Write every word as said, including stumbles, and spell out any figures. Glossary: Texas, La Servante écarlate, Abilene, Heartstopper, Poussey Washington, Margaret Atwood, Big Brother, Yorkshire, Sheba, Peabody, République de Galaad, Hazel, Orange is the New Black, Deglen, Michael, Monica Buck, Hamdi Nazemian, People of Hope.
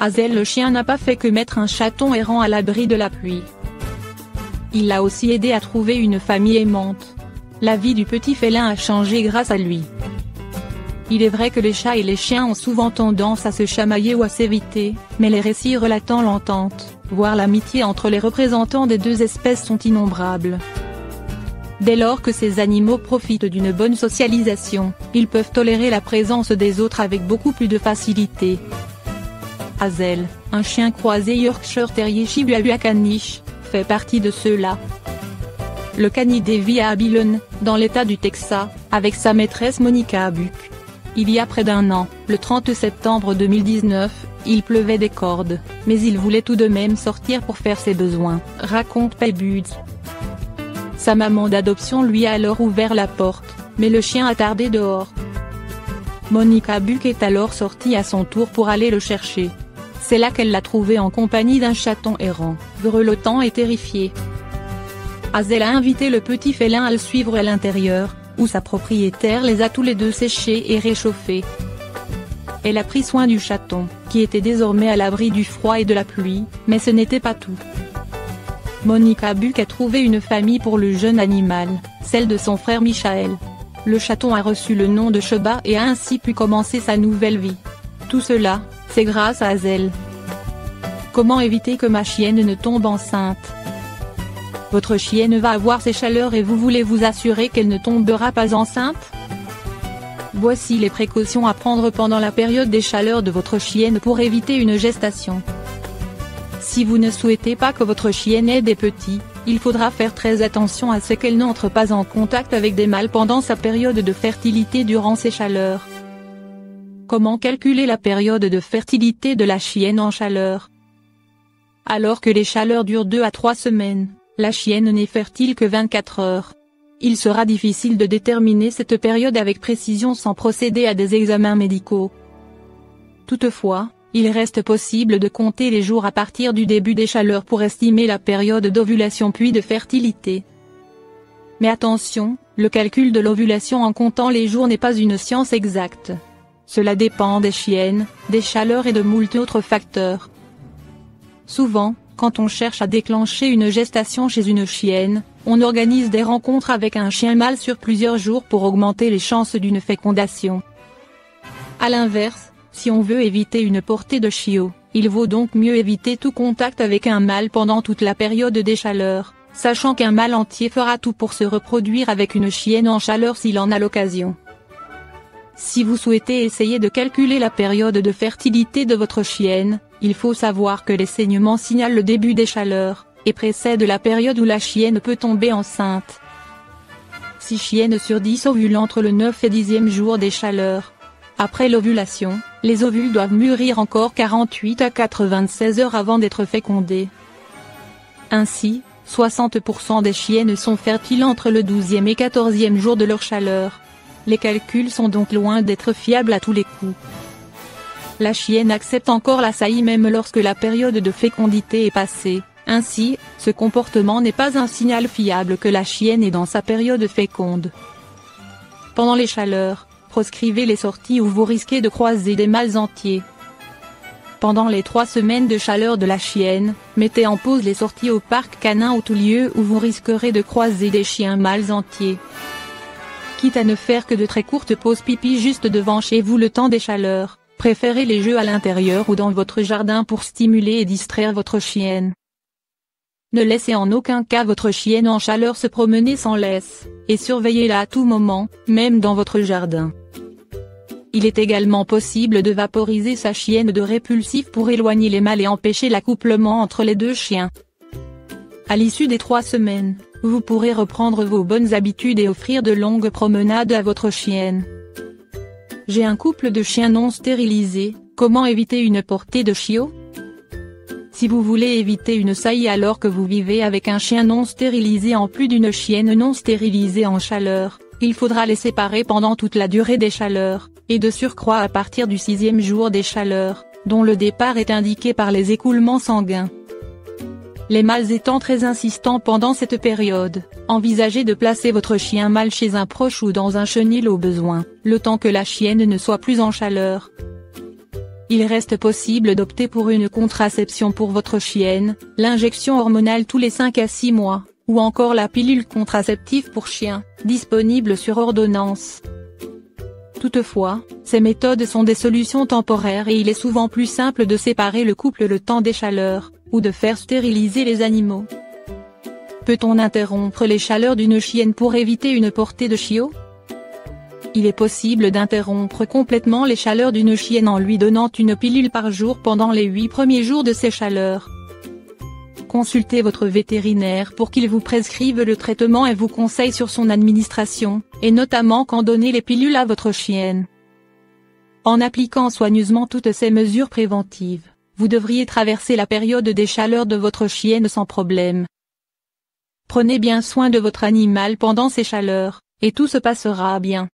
Hazel le chien n'a pas fait que mettre un chaton errant à l'abri de la pluie. Il l'a aussi aidé à trouver une famille aimante. La vie du petit félin a changé grâce à lui. Il est vrai que les chats et les chiens ont souvent tendance à se chamailler ou à s'éviter, mais les récits relatant l'entente, voire l'amitié entre les représentants des deux espèces sont innombrables. Dès lors que ces animaux profitent d'une bonne socialisation, ils peuvent tolérer la présence des autres avec beaucoup plus de facilité. Hazel, un chien croisé Yorkshire Terrier Chihuahua Caniche, fait partie de ceux-là. Le canidé vit à Abilene, dans l'État du Texas, avec sa maîtresse Monica Buck. Il y a près d'un an, le trente septembre deux mille dix-neuf, il pleuvait des cordes, mais il voulait tout de même sortir pour faire ses besoins, raconte Peabody. Sa maman d'adoption lui a alors ouvert la porte, mais le chien a tardé dehors. Monica Buck est alors sortie à son tour pour aller le chercher. C'est là qu'elle l'a trouvé en compagnie d'un chaton errant, grelottant et terrifié. Hazel a invité le petit félin à le suivre à l'intérieur, où sa propriétaire les a tous les deux séchés et réchauffés. Elle a pris soin du chaton, qui était désormais à l'abri du froid et de la pluie, mais ce n'était pas tout. Monica Buck a trouvé une famille pour le jeune animal, celle de son frère Michael. Le chaton a reçu le nom de Sheba et a ainsi pu commencer sa nouvelle vie. Tout cela, c'est grâce à Hazel. Comment éviter que ma chienne ne tombe enceinte? Votre chienne va avoir ses chaleurs et vous voulez vous assurer qu'elle ne tombera pas enceinte? Voici les précautions à prendre pendant la période des chaleurs de votre chienne pour éviter une gestation. Si vous ne souhaitez pas que votre chienne ait des petits, il faudra faire très attention à ce qu'elle n'entre pas en contact avec des mâles pendant sa période de fertilité durant ces chaleurs. Comment calculer la période de fertilité de la chienne en chaleur? Alors que les chaleurs durent deux à trois semaines, la chienne n'est fertile que vingt-quatre heures. Il sera difficile de déterminer cette période avec précision sans procéder à des examens médicaux. Toutefois, il reste possible de compter les jours à partir du début des chaleurs pour estimer la période d'ovulation puis de fertilité. Mais attention, le calcul de l'ovulation en comptant les jours n'est pas une science exacte. Cela dépend des chiennes, des chaleurs et de moult autres facteurs. Souvent, quand on cherche à déclencher une gestation chez une chienne, on organise des rencontres avec un chien mâle sur plusieurs jours pour augmenter les chances d'une fécondation. A l'inverse, si on veut éviter une portée de chiots, il vaut donc mieux éviter tout contact avec un mâle pendant toute la période des chaleurs, sachant qu'un mâle entier fera tout pour se reproduire avec une chienne en chaleur s'il en a l'occasion. Si vous souhaitez essayer de calculer la période de fertilité de votre chienne, il faut savoir que les saignements signalent le début des chaleurs, et précèdent la période où la chienne peut tomber enceinte. six chiennes sur dix ovulent entre le neuvième et dixième jour des chaleurs. Après l'ovulation, les ovules doivent mûrir encore quarante-huit à quatre-vingt-seize heures avant d'être fécondés. Ainsi, soixante pour cent des chiennes sont fertiles entre le douzième et quatorzième jour de leur chaleur. Les calculs sont donc loin d'être fiables à tous les coups. La chienne accepte encore la saillie même lorsque la période de fécondité est passée, ainsi, ce comportement n'est pas un signal fiable que la chienne est dans sa période féconde. Pendant les chaleurs, proscrivez les sorties où vous risquez de croiser des mâles entiers. Pendant les trois semaines de chaleur de la chienne, mettez en pause les sorties au parc canin ou tout lieu où vous risquerez de croiser des chiens mâles entiers. Quitte à ne faire que de très courtes pauses pipi juste devant chez vous le temps des chaleurs, préférez les jeux à l'intérieur ou dans votre jardin pour stimuler et distraire votre chienne. Ne laissez en aucun cas votre chienne en chaleur se promener sans laisse, et surveillez-la à tout moment, même dans votre jardin. Il est également possible de vaporiser sa chienne de répulsif pour éloigner les mâles et empêcher l'accouplement entre les deux chiens. À l'issue des trois semaines, vous pourrez reprendre vos bonnes habitudes et offrir de longues promenades à votre chienne. J'ai un couple de chiens non stérilisés, comment éviter une portée de chiots? Si vous voulez éviter une saillie alors que vous vivez avec un chien non stérilisé en plus d'une chienne non stérilisée en chaleur, il faudra les séparer pendant toute la durée des chaleurs, et de surcroît à partir du sixième jour des chaleurs, dont le départ est indiqué par les écoulements sanguins. Les mâles étant très insistants pendant cette période, envisagez de placer votre chien mâle chez un proche ou dans un chenil au besoin, le temps que la chienne ne soit plus en chaleur. Il reste possible d'opter pour une contraception pour votre chienne, l'injection hormonale tous les cinq à six mois, ou encore la pilule contraceptive pour chien, disponible sur ordonnance. Toutefois, ces méthodes sont des solutions temporaires et il est souvent plus simple de séparer le couple le temps des chaleurs, ou de faire stériliser les animaux. Peut-on interrompre les chaleurs d'une chienne pour éviter une portée de chiot? Il est possible d'interrompre complètement les chaleurs d'une chienne en lui donnant une pilule par jour pendant les huit premiers jours de ces chaleurs. Consultez votre vétérinaire pour qu'il vous prescrive le traitement et vous conseille sur son administration, et notamment quand donner les pilules à votre chienne. En appliquant soigneusement toutes ces mesures préventives, vous devriez traverser la période des chaleurs de votre chienne sans problème. Prenez bien soin de votre animal pendant ces chaleurs, et tout se passera bien.